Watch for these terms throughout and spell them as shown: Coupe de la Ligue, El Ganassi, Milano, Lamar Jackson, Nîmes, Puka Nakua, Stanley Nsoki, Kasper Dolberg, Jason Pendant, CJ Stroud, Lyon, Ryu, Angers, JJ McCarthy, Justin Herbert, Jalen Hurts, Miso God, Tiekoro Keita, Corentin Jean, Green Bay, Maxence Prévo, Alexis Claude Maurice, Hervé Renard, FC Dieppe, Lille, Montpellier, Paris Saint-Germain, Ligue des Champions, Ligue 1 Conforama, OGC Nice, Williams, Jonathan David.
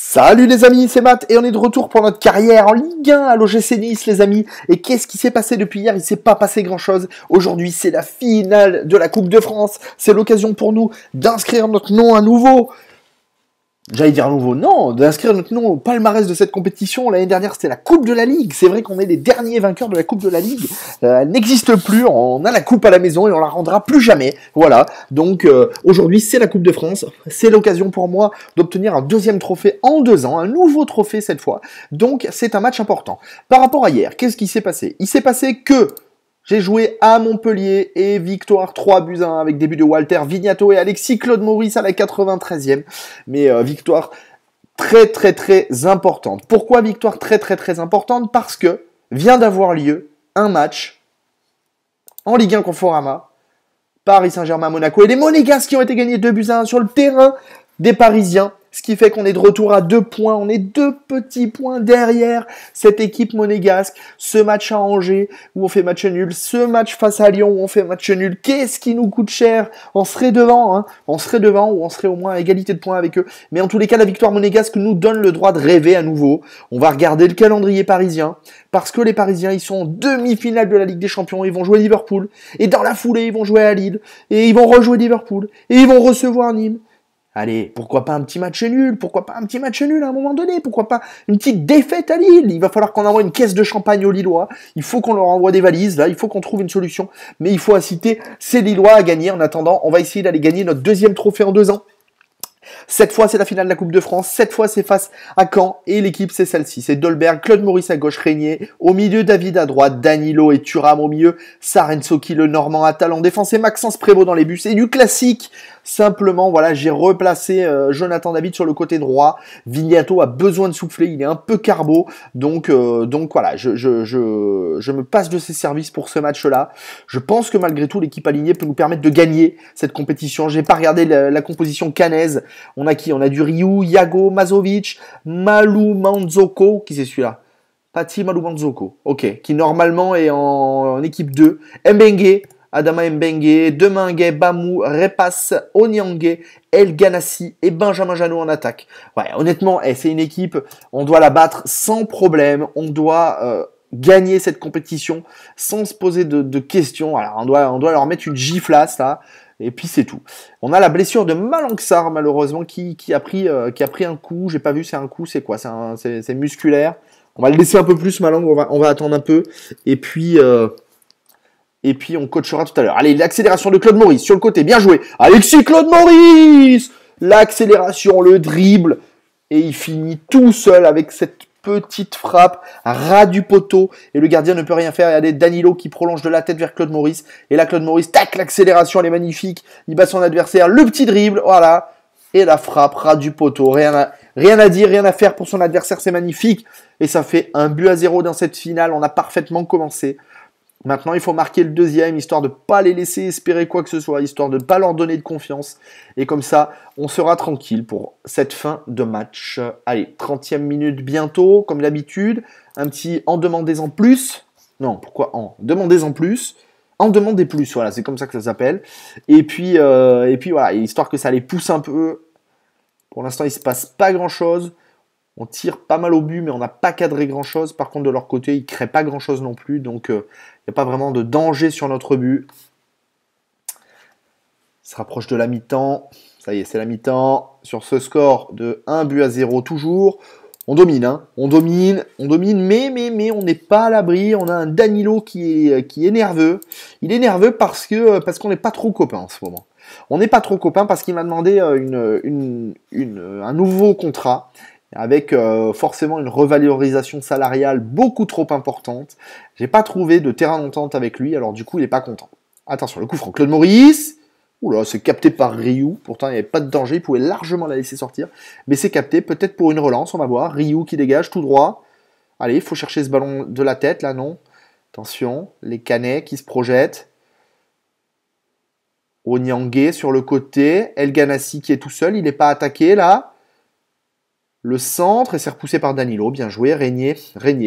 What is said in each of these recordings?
Salut les amis, c'est Matt et on est de retour pour notre carrière en Ligue 1 à l'OGC Nice les amis. Et qu'est-ce qui s'est passé depuis hier? Il ne s'est pas passé grand-chose. Aujourd'hui, c'est la finale de la Coupe de France. C'est l'occasion pour nous d'inscrire notre nom à nouveau. J'allais dire nouveau, non, d'inscrire notre nom au palmarès de cette compétition. L'année dernière, c'était la Coupe de la Ligue. C'est vrai qu'on est les derniers vainqueurs de la Coupe de la Ligue. Elle n'existe plus, on a la Coupe à la maison et on la rendra plus jamais. Voilà, donc aujourd'hui, c'est la Coupe de France. C'est l'occasion pour moi d'obtenir un deuxième trophée en 2 ans, un nouveau trophée cette fois. Donc, c'est un match important. Par rapport à hier, qu'est-ce qui s'est passé? Il s'est passé que... j'ai joué à Montpellier et victoire 3-1 avec début de Walter Vignato et Alexis Claude Maurice à la 93e. Mais victoire très importante. Pourquoi victoire très importante? Parce que vient d'avoir lieu un match en Ligue 1 Conforama, Paris Saint-Germain, Monaco et les Monégasques qui ont été gagnés 2-1 sur le terrain des Parisiens. Ce qui fait qu'on est de retour à 2 points, on est 2 petits points derrière cette équipe monégasque. Ce match à Angers où on fait match nul, ce match face à Lyon où on fait match nul, qu'est-ce qui nous coûte cher? On serait devant, hein. On serait devant ou on serait au moins à égalité de points avec eux. Mais en tous les cas, la victoire monégasque nous donne le droit de rêver à nouveau. On va regarder le calendrier parisien parce que les Parisiens, ils sont en demi-finale de la Ligue des Champions, ils vont jouer Liverpool. Et dans la foulée, ils vont jouer à Lille et ils vont rejouer Liverpool et ils vont recevoir Nîmes. Allez, pourquoi pas un petit match nul? Pourquoi pas un petit match nul à un moment donné? Pourquoi pas une petite défaite à Lille? Il va falloir qu'on envoie une caisse de champagne aux Lillois. Il faut qu'on leur envoie des valises, là. Il faut qu'on trouve une solution. Mais il faut inciter ces Lillois à gagner. En attendant, on va essayer d'aller gagner notre deuxième trophée en 2 ans. Cette fois, c'est la finale de la Coupe de France. Cette fois, c'est face à Caen. Et l'équipe, c'est celle-ci. C'est Dolberg, Claude Maurice à gauche, Régnier. Au milieu, David à droite, Danilo et Thuram au milieu. Sarr, Le Normand, Atal en défense et Maxence Prévo dans les buts. C'est du classique. Simplement, voilà, j'ai replacé Jonathan David sur le côté droit. Vignato a besoin de souffler. Il est un peu carbo. Donc voilà, je me passe de ses services pour ce match-là. Je pense que malgré tout, l'équipe alignée peut nous permettre de gagner cette compétition. J'ai pas regardé la composition cannaise. On a qui? On a du Ryu, Yago, Mazovic, Malou Manzoko. Qui c'est celui-là? Pati Malou Manzoko. Ok. Qui normalement est en équipe 2. Mbengue, Adama Mbengue, Demingue, Bamou, Repas, Onyangué, El Ganassi et Benjamin Janot en attaque. Ouais, honnêtement, c'est une équipe, on doit la battre sans problème. On doit... gagner cette compétition sans se poser de questions. Alors on doit leur mettre une giflasse là, et puis c'est tout. On a la blessure de Malang Sarr malheureusement qui a pris un coup. J'ai pas vu, c'est un coup, c'est quoi? C'est musculaire. On va le laisser un peu plus Malang, on va attendre un peu et puis on coachera tout à l'heure. Allez, l'accélération de Claude Maurice sur le côté, bien joué. Alexis Claude Maurice, l'accélération, le dribble et il finit tout seul avec cette petite frappe, ras du poteau et le gardien ne peut rien faire. Regardez Danilo qui prolonge de la tête vers Claude Maurice et là Claude Maurice, tac, l'accélération elle est magnifique, il bat son adversaire, le petit dribble, voilà, et la frappe ras du poteau, rien à dire, rien à faire pour son adversaire, c'est magnifique et ça fait 1-0 dans cette finale. On a parfaitement commencé. Maintenant, il faut marquer le deuxième, histoire de ne pas les laisser espérer quoi que ce soit, histoire de ne pas leur donner de confiance. Et comme ça, on sera tranquille pour cette fin de match. Allez, 30e minute bientôt, comme d'habitude. Un petit en demandez-en plus. Non, pourquoi en demandez-en plus? En demandez plus, voilà, c'est comme ça que ça s'appelle. Et puis voilà, histoire que ça les pousse un peu. Pour l'instant, il ne se passe pas grand-chose. On tire pas mal au but, mais on n'a pas cadré grand-chose. Par contre, de leur côté, ils ne créent pas grand-chose non plus. Donc, il n'y a pas vraiment de danger sur notre but. Il se rapproche de la mi-temps. Ça y est, c'est la mi-temps. Sur ce score de 1-0 toujours. On domine, hein. On domine, mais on n'est pas à l'abri. On a un Danilo qui est nerveux. Il est nerveux parce qu'on n'est pas trop copains en ce moment. On n'est pas trop copains parce qu'il m'a demandé un nouveau contrat. Avec forcément une revalorisation salariale beaucoup trop importante. J'ai pas trouvé de terrain d'entente avec lui, alors du coup, il est pas content. Attention, le coup franc, Claude Maurice. Oula, c'est capté par Ryu. Pourtant, il n'y avait pas de danger, il pouvait largement la laisser sortir. Mais c'est capté, peut-être pour une relance, on va voir. Ryu qui dégage tout droit. Allez, il faut chercher ce ballon de la tête, là, non? Attention, les Canets qui se projettent. Onyangué sur le côté. El Ganassi qui est tout seul, il n'est pas attaqué, là. Le centre, et c'est repoussé par Danilo. Bien joué, Régnier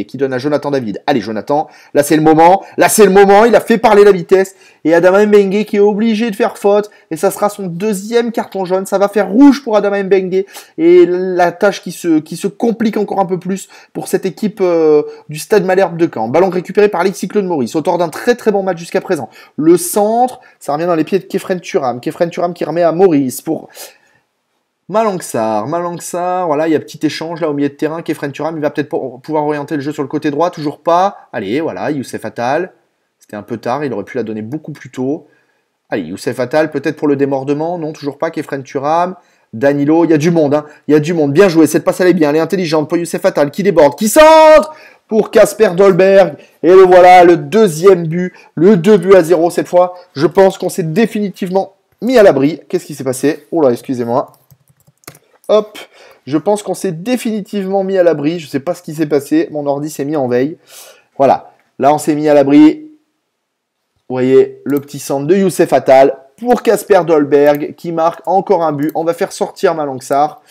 qui donne à Jonathan David. Allez, Jonathan, là c'est le moment. Là c'est le moment, il a fait parler la vitesse. Et Adama Mbengue qui est obligé de faire faute. Et ça sera son deuxième carton jaune. Ça va faire rouge pour Adama Mbengue. Et la tâche qui se complique encore un peu plus pour cette équipe du Stade Malherbe de Caen. Ballon récupéré par Alexis Claude Maurice. Auteur d'un très très bon match jusqu'à présent. Le centre, ça revient dans les pieds de Kephren Thuram. Kephren Thuram qui remet à Maurice pour... Malang Sarr, voilà, il y a petit échange là au milieu de terrain, Kephren Thuram, il va peut-être pouvoir orienter le jeu sur le côté droit, toujours pas, allez, voilà, Youcef Atal, c'était un peu tard, il aurait pu la donner beaucoup plus tôt, allez, Youcef Atal, peut-être pour le démordement, non, toujours pas, Kephren Thuram, Danilo, il y a du monde, hein, il y a du monde, bien joué, cette passe elle est bien, elle est intelligente, pour Youcef Atal, qui déborde, qui centre pour Kasper Dolberg, et le voilà, le deuxième but, le 2-0 cette fois, je pense qu'on s'est définitivement mis à l'abri, qu'est-ce qui s'est passé? Oh là, excusez-moi. Hop, je pense qu'on s'est définitivement mis à l'abri. Je ne sais pas ce qui s'est passé. Mon ordi s'est mis en veille. Voilà, là on s'est mis à l'abri. Vous voyez, le petit centre de Youcef Atal pour Kasper Dolberg qui marque encore un but. On va faire sortir Malang Sarr.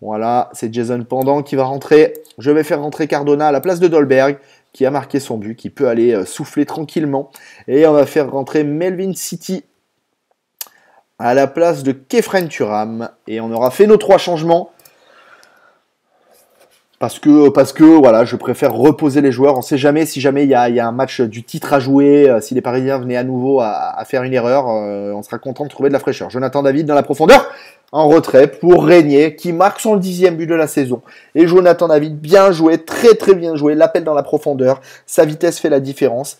Voilà, c'est Jason Pendant qui va rentrer. Je vais faire rentrer Cardona à la place de Dolberg qui a marqué son but, qui peut aller souffler tranquillement. Et on va faire rentrer Melvin City à la place de Kephren Thuram. Et on aura fait nos trois changements. Parce que voilà, je préfère reposer les joueurs. On ne sait jamais, si jamais il y a un match du titre à jouer, si les Parisiens venaient à nouveau à faire une erreur, on sera content de trouver de la fraîcheur. Jonathan David dans la profondeur, en retrait pour Régnier, qui marque son 10e but de la saison. Et Jonathan David, bien joué, très très bien joué. L'appel dans la profondeur, sa vitesse fait la différence.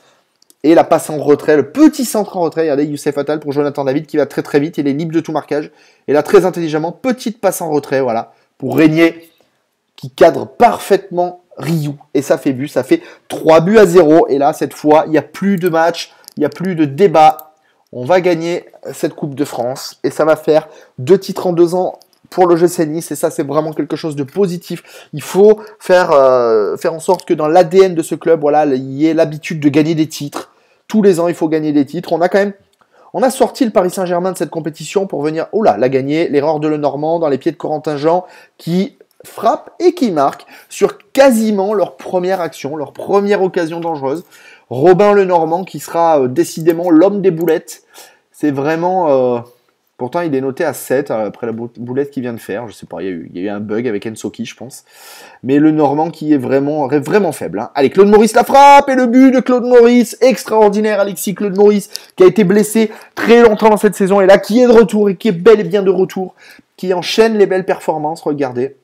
Et la passe en retrait, le petit centre en retrait, regardez, Youcef Atal pour Jonathan David qui va très très vite, il est libre de tout marquage. Et là, très intelligemment, petite passe en retrait, voilà, pour Régnier, qui cadre parfaitement Ryu. Et ça fait but, ça fait 3-0. Et là, cette fois, il n'y a plus de match, il n'y a plus de débat. On va gagner cette Coupe de France. Et ça va faire 2 titres en 2 ans. Pour le GC Nice, et ça c'est vraiment quelque chose de positif. Il faut faire en sorte que dans l'ADN de ce club, voilà, il y ait l'habitude de gagner des titres. Tous les ans, il faut gagner des titres. On a sorti le Paris Saint-Germain de cette compétition pour venir, oh là, la gagner, l'erreur de Le Normand dans les pieds de Corentin Jean, qui frappe et qui marque sur quasiment leur première action, leur première occasion dangereuse. Robin Le Normand qui sera décidément l'homme des boulettes. C'est vraiment... Pourtant, il est noté à 7 après la boulette qu'il vient de faire. Je sais pas, il y a eu un bug avec Ensoki, je pense. Mais le Normand qui est vraiment, vraiment faible. Hein. Allez, Claude Maurice la frappe et le but de Claude Maurice. Extraordinaire, Alexis Claude Maurice qui a été blessé très longtemps dans cette saison. Et là, qui est de retour et qui est bel et bien de retour. Qui enchaîne les belles performances, regardez.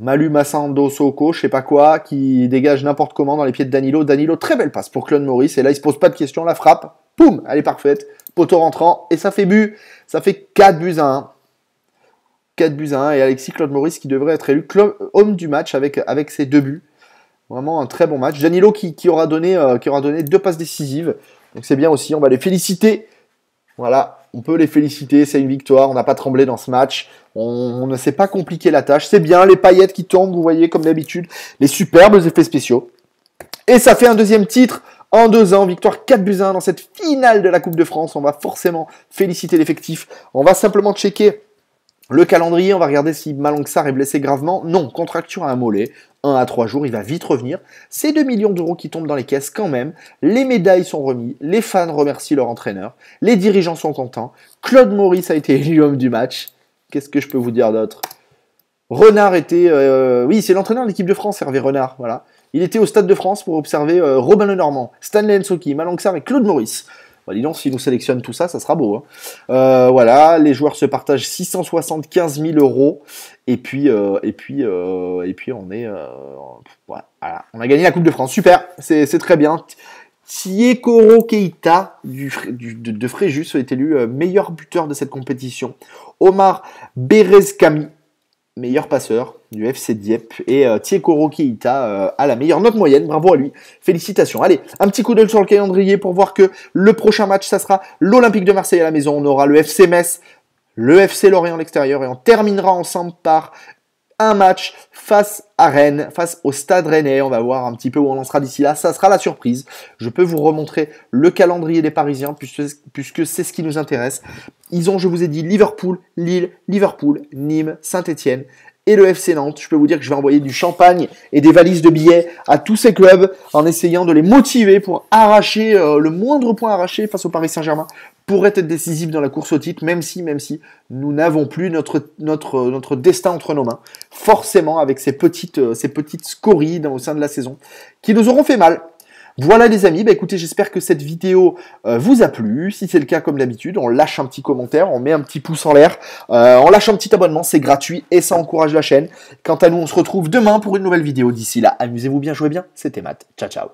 Malu Massando Soko, je sais pas quoi, qui dégage n'importe comment dans les pieds de Danilo. Danilo, très belle passe pour Claude Maurice. Et là, il se pose pas de questions, la frappe. Poum, elle est parfaite. Poteau rentrant, et ça fait but, ça fait 4-1. 4-1, et Alexis Claude Maurice qui devrait être élu homme du match avec ses 2 buts. Vraiment un très bon match. Danilo qui aura donné 2 passes décisives, donc c'est bien aussi, on va les féliciter. Voilà, on peut les féliciter, c'est une victoire, on n'a pas tremblé dans ce match, on ne s'est pas compliqué la tâche, c'est bien, les paillettes qui tombent, vous voyez comme d'habitude, les superbes effets spéciaux. Et ça fait un 2e titre. En 2 ans, victoire 4-1 dans cette finale de la Coupe de France. On va forcément féliciter l'effectif. On va simplement checker le calendrier. On va regarder si Malang Sarr est blessé gravement. Non, contracture à un mollet. 1 à 3 jours, il va vite revenir. C'est 2 millions d'euros qui tombent dans les caisses quand même. Les médailles sont remises. Les fans remercient leur entraîneur. Les dirigeants sont contents. Claude Maurice a été élu homme du match. Qu'est-ce que je peux vous dire d'autre? Renard était... Oui, c'est l'entraîneur de l'équipe de France, Hervé Renard. Voilà. Il était au Stade de France pour observer Robin Le Normand, Stanley Nsoki, Malang Sarr et Claude Maurice. Bah, dis donc, s'il nous sélectionne tout ça, ça sera beau. Hein. Voilà, les joueurs se partagent 675 000 €. Et puis on est... voilà, on a gagné la Coupe de France. Super, c'est très bien. Tiekoro Keita de Fréjus a été élu meilleur buteur de cette compétition. Omar Berezkami, meilleur passeur du FC Dieppe, et Tiekoro Keita a la meilleure note moyenne, bravo à lui, félicitations. Allez, un petit coup d'œil sur le calendrier pour voir que le prochain match, ça sera l'Olympique de Marseille à la maison, on aura le FC Metz, le FC Lorient à l'extérieur, et on terminera ensemble par un match face à Rennes, face au Stade Rennais. On va voir un petit peu où on en sera d'ici là, ça sera la surprise. Je peux vous remontrer le calendrier des Parisiens, puisque c'est ce qui nous intéresse. Ils ont, je vous ai dit, Liverpool, Lille, Nîmes, Saint-Etienne et le FC Nantes. Je peux vous dire que je vais envoyer du champagne et des valises de billets à tous ces clubs en essayant de les motiver pour arracher le moindre point arraché face au Paris Saint-Germain pourrait être décisif dans la course au titre, même si nous n'avons plus notre destin entre nos mains. Forcément, avec ces petites scories au sein de la saison qui nous auront fait mal. Voilà les amis, bah écoutez, j'espère que cette vidéo vous a plu. Si c'est le cas, comme d'habitude, on lâche un petit commentaire, on met un petit pouce en l'air, on lâche un petit abonnement, c'est gratuit et ça encourage la chaîne. Quant à nous, on se retrouve demain pour une nouvelle vidéo. D'ici là, amusez-vous bien, jouez bien, c'était Matt. Ciao, ciao.